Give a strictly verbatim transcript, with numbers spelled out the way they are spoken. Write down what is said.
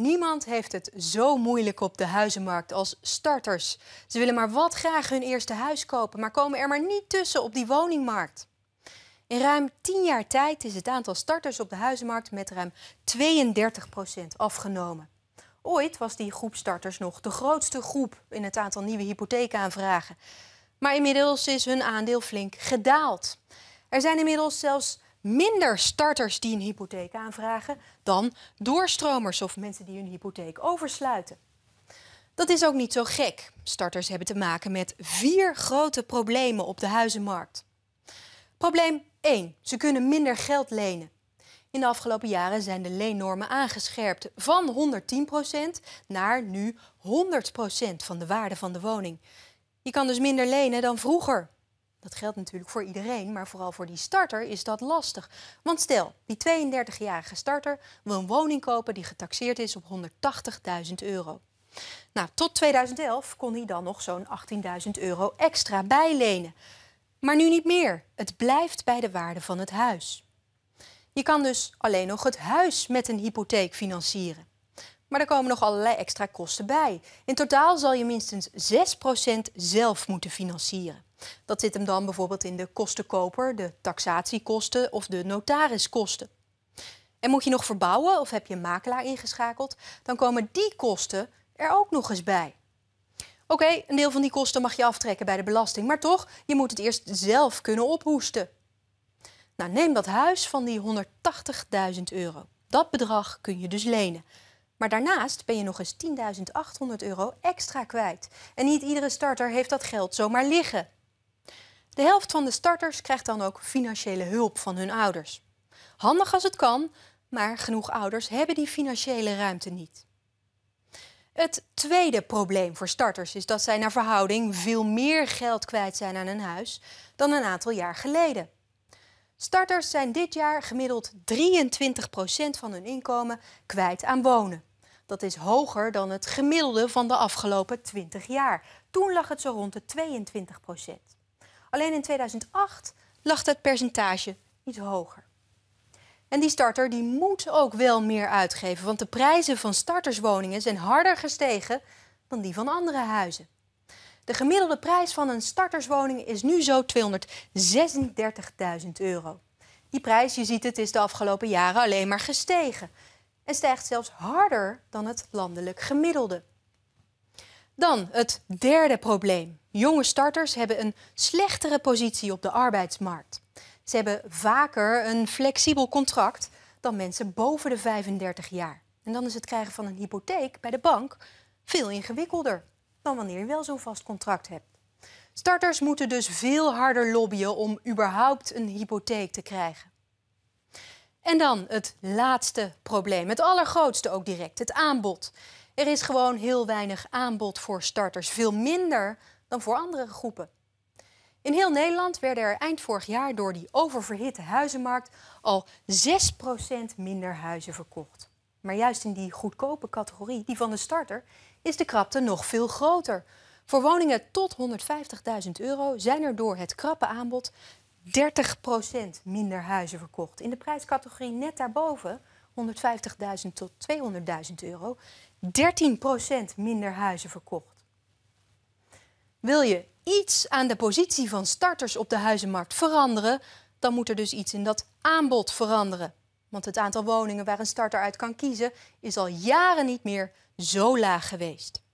Niemand heeft het zo moeilijk op de huizenmarkt als starters. Ze willen maar wat graag hun eerste huis kopen, maar komen er maar niet tussen op die woningmarkt. In ruim tien jaar tijd is het aantal starters op de huizenmarkt met ruim tweeëndertig procent afgenomen. Ooit was die groep starters nog de grootste groep in het aantal nieuwe hypotheekaanvragen. Maar inmiddels is hun aandeel flink gedaald. Er zijn inmiddels zelfs minder starters die een hypotheek aanvragen dan doorstromers of mensen die hun hypotheek oversluiten. Dat is ook niet zo gek. Starters hebben te maken met vier grote problemen op de huizenmarkt. Probleem één. Ze kunnen minder geld lenen. In de afgelopen jaren zijn de leennormen aangescherpt van honderd tien procent naar nu honderd procent van de waarde van de woning. Je kan dus minder lenen dan vroeger. Dat geldt natuurlijk voor iedereen, maar vooral voor die starter is dat lastig. Want stel, die tweeëndertigjarige starter wil een woning kopen die getaxeerd is op honderdtachtigduizend euro. Nou, tot tweeduizend elf kon hij dan nog zo'n achttienduizend euro extra bijlenen. Maar nu niet meer. Het blijft bij de waarde van het huis. Je kan dus alleen nog het huis met een hypotheek financieren. Maar er komen nog allerlei extra kosten bij. In totaal zal je minstens zes procent zelf moeten financieren. Dat zit hem dan bijvoorbeeld in de kostenkoper, de taxatiekosten of de notariskosten. En moet je nog verbouwen of heb je een makelaar ingeschakeld, dan komen die kosten er ook nog eens bij. Oké, okay, een deel van die kosten mag je aftrekken bij de belasting, maar toch, je moet het eerst zelf kunnen ophoesten. Nou, neem dat huis van die honderdtachtigduizend euro. Dat bedrag kun je dus lenen. Maar daarnaast ben je nog eens tienduizend achthonderd euro extra kwijt. En niet iedere starter heeft dat geld zomaar liggen. De helft van de starters krijgt dan ook financiële hulp van hun ouders. Handig als het kan, maar genoeg ouders hebben die financiële ruimte niet. Het tweede probleem voor starters is dat zij naar verhouding veel meer geld kwijt zijn aan een huis dan een aantal jaar geleden. Starters zijn dit jaar gemiddeld drieëntwintig procent van hun inkomen kwijt aan wonen. Dat is hoger dan het gemiddelde van de afgelopen twintig jaar. Toen lag het zo rond de tweeëntwintig procent. Alleen in tweeduizend acht lag dat percentage iets hoger. En die starter die moet ook wel meer uitgeven, want de prijzen van starterswoningen zijn harder gestegen dan die van andere huizen. De gemiddelde prijs van een starterswoning is nu zo tweehonderdzesendertigduizend euro. Die prijs, je ziet het, is de afgelopen jaren alleen maar gestegen. En stijgt zelfs harder dan het landelijk gemiddelde. Dan het derde probleem. Jonge starters hebben een slechtere positie op de arbeidsmarkt. Ze hebben vaker een flexibel contract dan mensen boven de vijfendertig jaar. En dan is het krijgen van een hypotheek bij de bank veel ingewikkelder dan wanneer je wel zo'n vast contract hebt. Starters moeten dus veel harder lobbyen om überhaupt een hypotheek te krijgen. En dan het laatste probleem, het allergrootste ook direct, het aanbod. Er is gewoon heel weinig aanbod voor starters, veel minder dan voor andere groepen. In heel Nederland werden er eind vorig jaar door die oververhitte huizenmarkt al zes procent minder huizen verkocht. Maar juist in die goedkope categorie, die van de starter, is de krapte nog veel groter. Voor woningen tot honderdvijftigduizend euro zijn er door het krappe aanbod dertig procent minder huizen verkocht. In de prijscategorie net daarboven, honderdvijftigduizend tot tweehonderdduizend euro, dertien procent minder huizen verkocht. Wil je iets aan de positie van starters op de huizenmarkt veranderen, dan moet er dus iets in dat aanbod veranderen. Want het aantal woningen waar een starter uit kan kiezen is al jaren niet meer zo laag geweest.